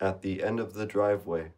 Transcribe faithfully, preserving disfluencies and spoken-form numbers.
at the end of the driveway.